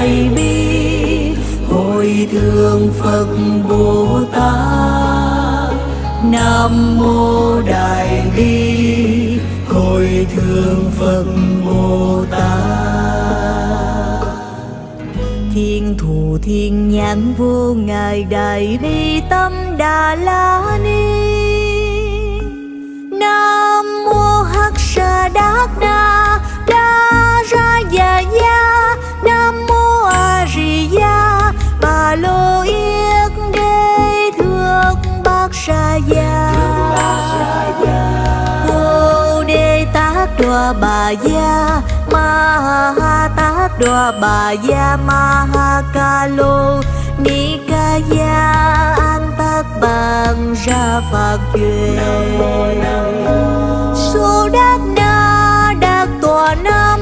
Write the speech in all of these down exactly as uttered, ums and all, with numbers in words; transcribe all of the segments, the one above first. đại bi hồi thương Phật Bồ Tát. Nam mô đại bi hồi thương Phật Bồ Tát. Thiên thù thiên nhãn vô ngài đại bi tâm Đà La Ni. Nam mô Hắc Sa Đát Na Đa Ra Dạ Ya. Nam mô A Di Đà Bà Lo Yết Đế thượng Bát Sa Gia. Vô Đề Tát Đoa Bà Gia Ma Ha Tát Đoa Bà Gia Ma Ha Ca Lô Ni Ca Ya An Tát Bằng Ra Phật Duyên. Su Đát Na Đạt Tòa Nam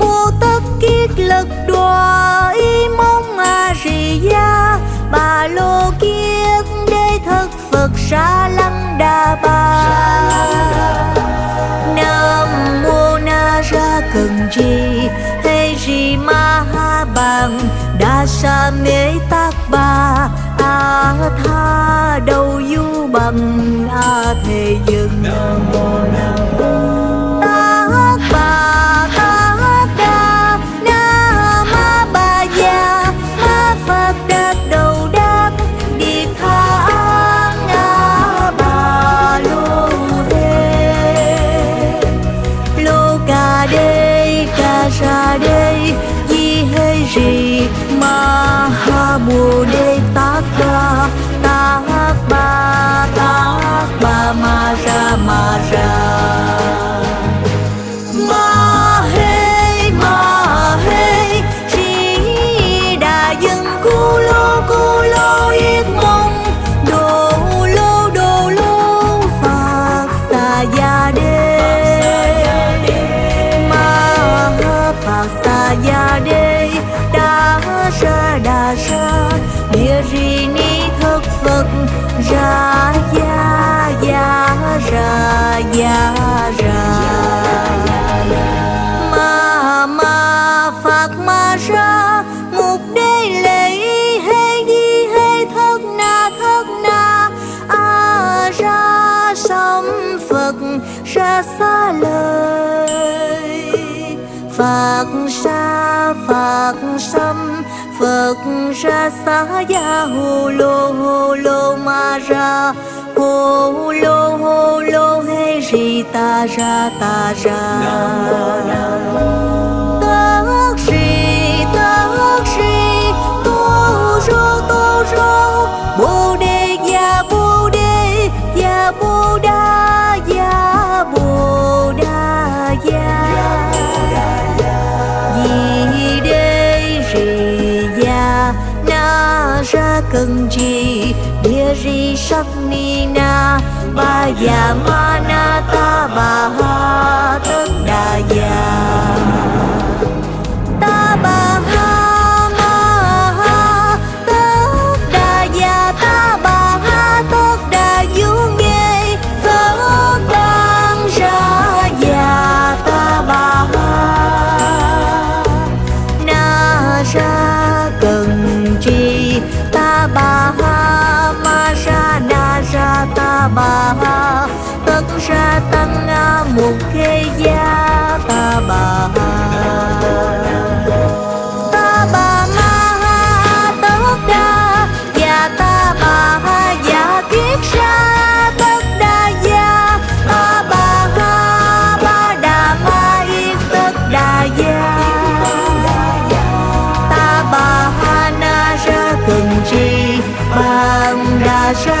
Mô Tất Kiết Lực Đoà Y Mông A Rì Ya Bà Lô Kiết Đế Thất Phật Sa Lăng Đà Bà. Nam Mô Na Ra Cần Chi Hê Rì Ma Ha Bằng Đa Sa Mê Tát Ba A Tha Đầu Du Bằng A Thề Dừng. Nam Mô Na Tát Ba Bồ Đề Tát Ca Tát Ba Tát Ba Ma Ra Ma Ra. Ra ya ya ra ya ra ma ma Phật ma ra mục đế lễ hê đi hê thất na thất na a ra sâm Phật ra xa lời Phật sa Phật sâm Phật ra xa gia hô lô hô lô ma ra hô lô hô lô hê ri ta ra ta ra. Tát ri tát ri tô rô tô rô bồ đề ya bồ đề ya bồ đa ya bồ đa ya di đê ri na ra cần chi địa ri sắc ni na ba ya ma na ta ba ha tất đà ya. Bà ha tất ra tăng a một khê gia ta bà ha. Ba đa ra